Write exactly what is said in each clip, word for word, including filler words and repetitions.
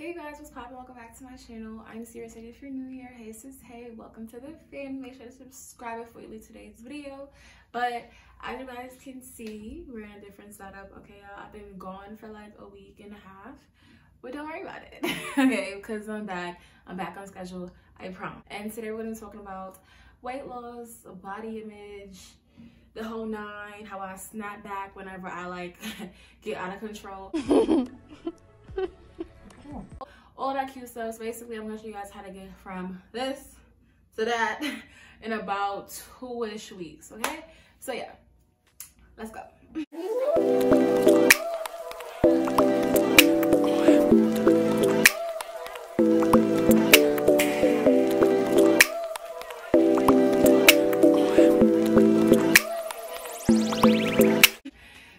Hey guys, what's poppin'? Welcome back to my channel. I'm Sierra. If you're new here, hey sis, hey, welcome to the fam. Make sure to subscribe before you leave today's video. But as you guys can see, we're in a different setup, okay, y'all? I've been gone for like a week and a half, but don't worry about it, okay? Because I'm back. I'm back on schedule, I promise. And today we're gonna be talking about weight loss, body image, the whole nine, how I snap back whenever I like get out of control. All that cute stuff. So basically I'm gonna show you guys how to get from this to that in about two-ish weeks, okay? So yeah, let's go.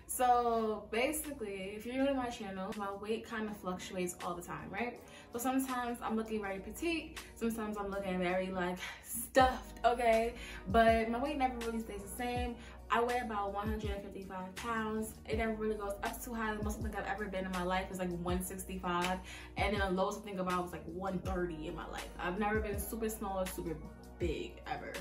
So basically, if you're new to my channel, my weight kind of fluctuates all the time, right? So sometimes I'm looking very petite, sometimes I'm looking very like stuffed, okay? But my weight never really stays the same. I weigh about one hundred fifty-five pounds. It never really goes up too high. The most I think I've ever been in my life is like one sixty-five. And then the lowest thing about was like one thirty in my life. I've never been super small or super big ever.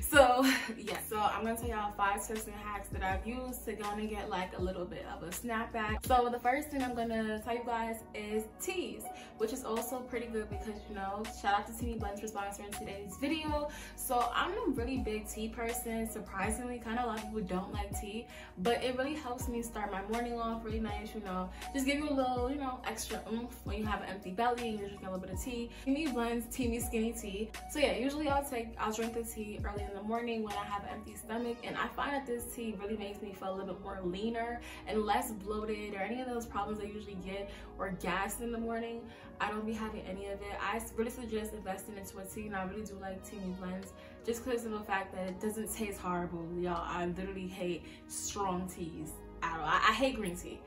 So yeah, so I'm gonna tell y'all five tips and hacks that I've used to gonna get like a little bit of a snapback. So the first thing I'm gonna tell you guys is teas, which is also pretty good because, you know, shout out to Teami Blends for sponsoring today's video. So I'm a really big tea person, surprisingly. Kind of a lot of people don't like tea, but it really helps me start my morning off really nice, you know, just give you a little, you know, extra oomph when you have an empty belly and you're drinking a little bit of tea. Teami Blends, Teami Skinny Tea. So yeah, usually I'll take, I'll drink the tea early in the morning when I have an empty stomach, and I find that this tea really makes me feel a little bit more leaner and less bloated or any of those problems I usually get or gas in the morning. I don't be having any of it. I really suggest investing into a tea, and I really do like Teami Blends just because of the fact that it doesn't taste horrible, y'all. I literally hate strong teas at all. I, I hate green tea.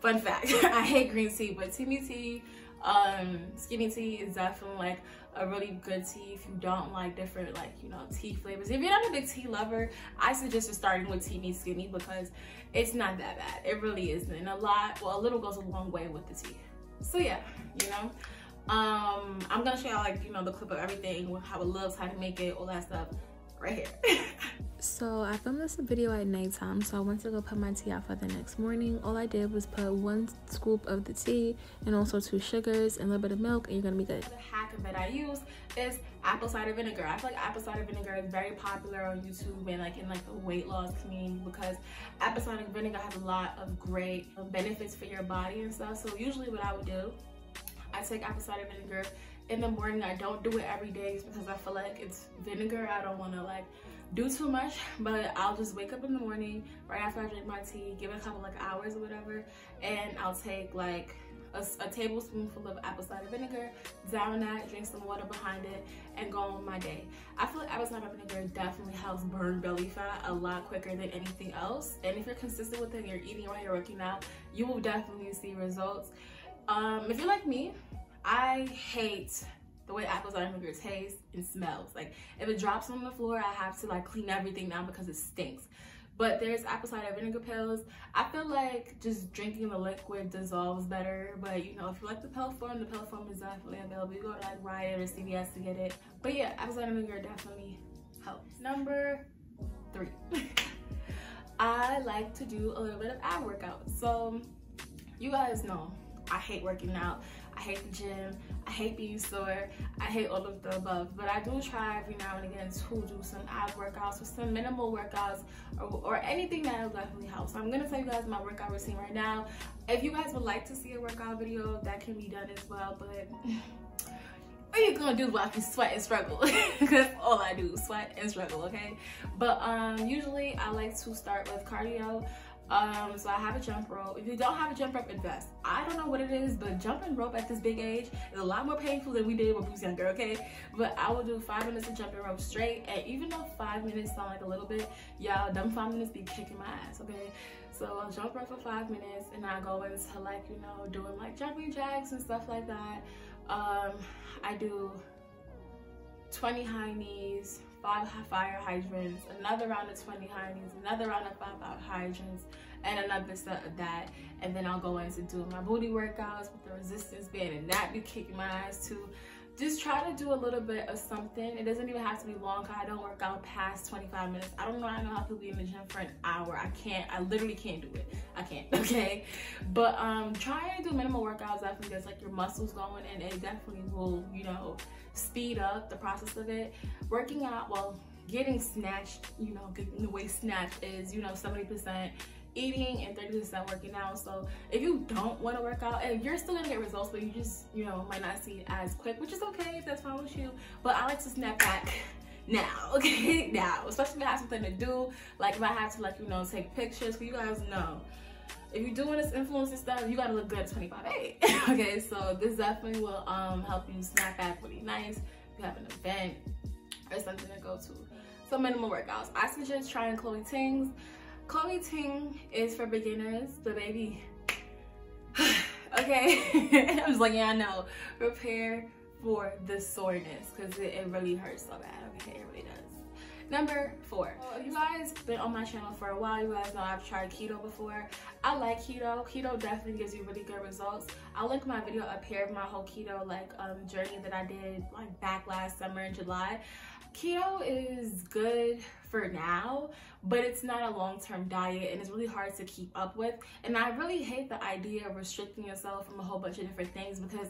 Fun fact, I hate green tea, but Teami Tea, um, Skinny Tea is definitely like a really good tea if you don't like different, like, you know, tea flavors. If you're not a big tea lover, I suggest just starting with Teami Skinny because it's not that bad. It really isn't. And a lot, well, a little goes a long way with the tea. So yeah, you know, um I'm gonna show y'all, like, you know, the clip of everything, how it looks, how to make it, all that stuff right here. So I filmed this video at nighttime, so I went to go put my tea out for the next morning. All I did was put one scoop of the tea and also two sugars and a little bit of milk, and you're gonna be good. The hack that I use is apple cider vinegar. I feel like apple cider vinegar is very popular on YouTube and like in like the weight loss community because apple cider vinegar has a lot of great benefits for your body and stuff. So usually what I would do, I take apple cider vinegar in the morning. I don't do it every day because I feel like it's vinegar. I don't want to like do too much, but I'll just wake up in the morning right after I drink my tea, give it a couple like hours or whatever, and I'll take like a, a tablespoonful of apple cider vinegar, down that, drink some water behind it, and go on my day. I feel like apple cider vinegar definitely helps burn belly fat a lot quicker than anything else, and if you're consistent with it, you're eating right, you're working out, you will definitely see results. Um, if you're like me, I hate the way apple cider vinegar tastes and smells. Like if it drops on the floor, I have to like clean everything down because it stinks. But there's apple cider vinegar pills. I feel like just drinking the liquid dissolves better. But you know, if you like the pill form, the pill form is definitely available. You go to like Riot or C V S to get it. But yeah, apple cider vinegar definitely helps. Number three, I like to do a little bit of ab workout. So you guys know I hate working out. I hate the gym. I hate being sore. I hate all of the above. But I do try every now and again to do some ab workouts or some minimal workouts or, or anything that will definitely help. So I'm gonna tell you guys my workout routine right now. If you guys would like to see a workout video, that can be done as well. But what are you gonna do while you sweat and struggle? Because all I do, sweat and struggle, okay? But um, usually I like to start with cardio. Um, so I have a jump rope. If you don't have a jump rope, invest. I don't know what it is, but jumping rope at this big age is a lot more painful than we did when we was younger, okay? But I will do five minutes of jumping rope straight, and even though five minutes sound like a little bit, y'all, them five minutes be kicking my ass, okay? So I'll jump rope for five minutes, and I go into like, you know, doing like jumping jacks and stuff like that. Um, I do twenty high knees, five fire hydrants, another round of twenty high knees, another round of five hydrants, and another set of that, and then I'll go into doing my booty workouts with the resistance band, and that be kicking my ass too. Just try to do a little bit of something. It doesn't even have to be long, because I don't work out past twenty-five minutes. I don't know, I know how people be in the gym for an hour. I can't, I literally can't do it. I can't, okay? But um, try to do minimal workouts. I think that's like your muscles going, and it definitely will, you know, speed up the process of it. Working out, well, getting snatched, you know, getting the way snatched is, you know, seventy percent. Eating and thirty percent working out. So if you don't want to work out, and you're still gonna get results, but you just, you know, might not see it as quick, which is okay if that's fine with you. But I like to snap back now, okay? Now, especially if I have something to do, like if I have to, like, you know, take pictures. Because you guys know, if you're doing this influencer stuff, you gotta look good twenty-five eight. Okay, so this definitely will um help you snap back really nice. If you have an event or something to go to. So minimal workouts. I suggest trying Chloe Ting's. Chloe Ting is for beginners, but baby, okay, I was like, yeah, I know, prepare for the soreness, because it, it really hurts so bad, okay, it really does. Number four, you guys been on my channel for a while, you guys know I've tried keto before. I like keto, keto definitely gives you really good results. I'll link my video up here of my whole keto like um, journey that I did like back last summer in July. Keto is good for now, but it's not a long-term diet, and it's really hard to keep up with. And I really hate the idea of restricting yourself from a whole bunch of different things, because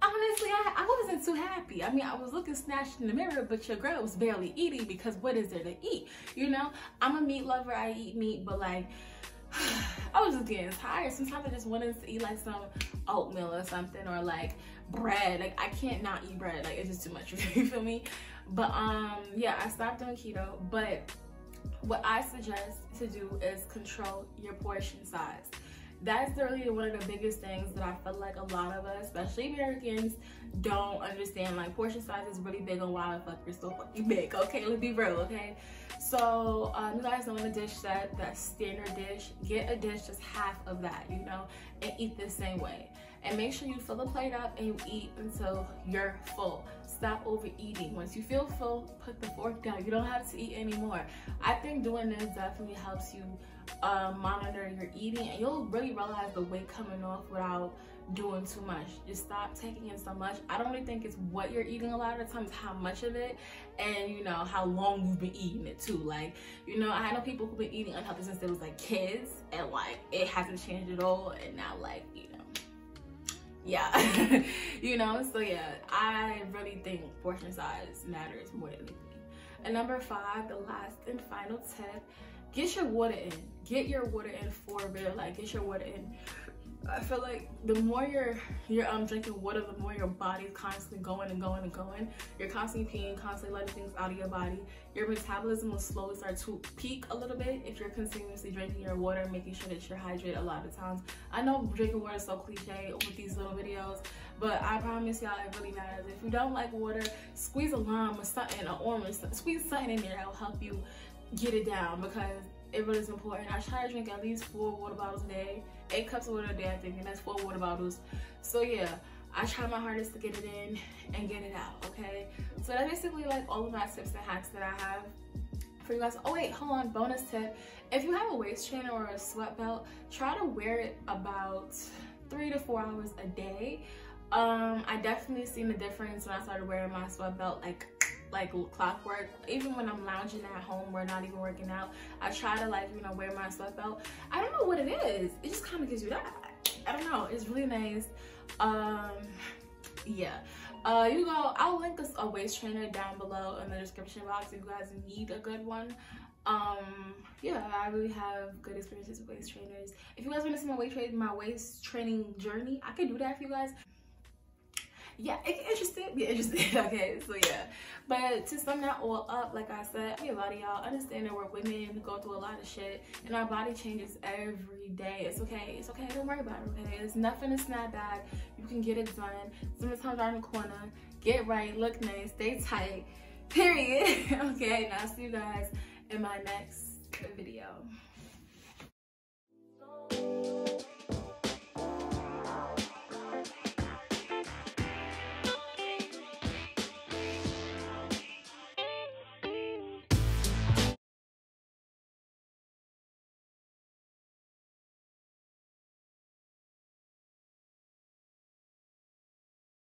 honestly, I, I wasn't too happy. I mean, I was looking snatched in the mirror, but your girl was barely eating, because what is there to eat? You know, I'm a meat lover, I eat meat, but like, I was just getting tired. Sometimes I just wanted to eat like some oatmeal or something, or like bread. Like, I can't not eat bread. Like, it's just too much for you, feel me? But um yeah, I stopped doing keto. But what I suggest to do is control your portion size. That's really one of the biggest things that I feel like a lot of us, especially Americans, don't understand. Like, portion size is really big on why the fuck you're so fucking big, okay? Let's be real, okay? So um, you guys know in a dish set, that standard dish, get a dish just half of that, you know, and eat the same way. And make sure you fill the plate up and you eat until you're full. Stop overeating. Once you feel full, put the fork down. You don't have to eat anymore. I think doing this definitely helps you uh, monitor your eating, and you'll really realize the weight coming off without doing too much. Just stop taking in so much. I don't really think it's what you're eating a lot of the time, it's how much of it, and you know how long you've been eating it too. Like, you know, I know people who've been eating unhealthy since they was like kids, and like it hasn't changed at all, and now like, you know, yeah. You know, so yeah, I really think portion size matters more than anything. And number five, the last and final tip, get your water in. Get your water in for real. Like, get your water in. I feel like the more you're you're um drinking water, the more your body's constantly going and going and going. You're constantly peeing, constantly letting things out of your body. Your metabolism will slowly start to peak a little bit if you're continuously drinking your water and making sure that you're hydrated a lot of times. I know drinking water is so cliche with these little videos, but I promise y'all it really matters. If you don't like water, squeeze a lime or something, an orange, squeeze something in there that will help you get it down, because it really is important. I try to drink at least four water bottles a day, eight cups of water a day, I think, and that's four water bottles. So yeah, I try my hardest to get it in and get it out, okay? So that's basically like all of my tips and hacks that I have for you guys. Oh wait, hold on, bonus tip. If you have a waist trainer or a sweat belt, try to wear it about three to four hours a day. Um, I definitely seen the difference when I started wearing my sweat belt, like like clockwork. Even when I'm lounging at home, we're not even working out, I try to, like, you know, wear my sweat belt. I don't know what it is, it just kind of gives you that, I don't know, it's really nice. Um yeah, uh you go, I'll link a, a waist trainer down below in the description box if you guys need a good one. Um yeah, I really have good experiences with waist trainers. If you guys want to see my weight training my waist training journey, I can do that for you guys. Yeah, if you're interested, get interested, okay? So yeah, but to sum that all up, like I said, I mean, a lot of y'all understand that we're women who go through a lot of shit, and our body changes every day. It's okay, it's okay, don't worry about it, okay? There's nothing to snap back, you can get it done. Sometimes around the corner, get right, look nice, stay tight, period. Okay, and I'll see you guys in my next video.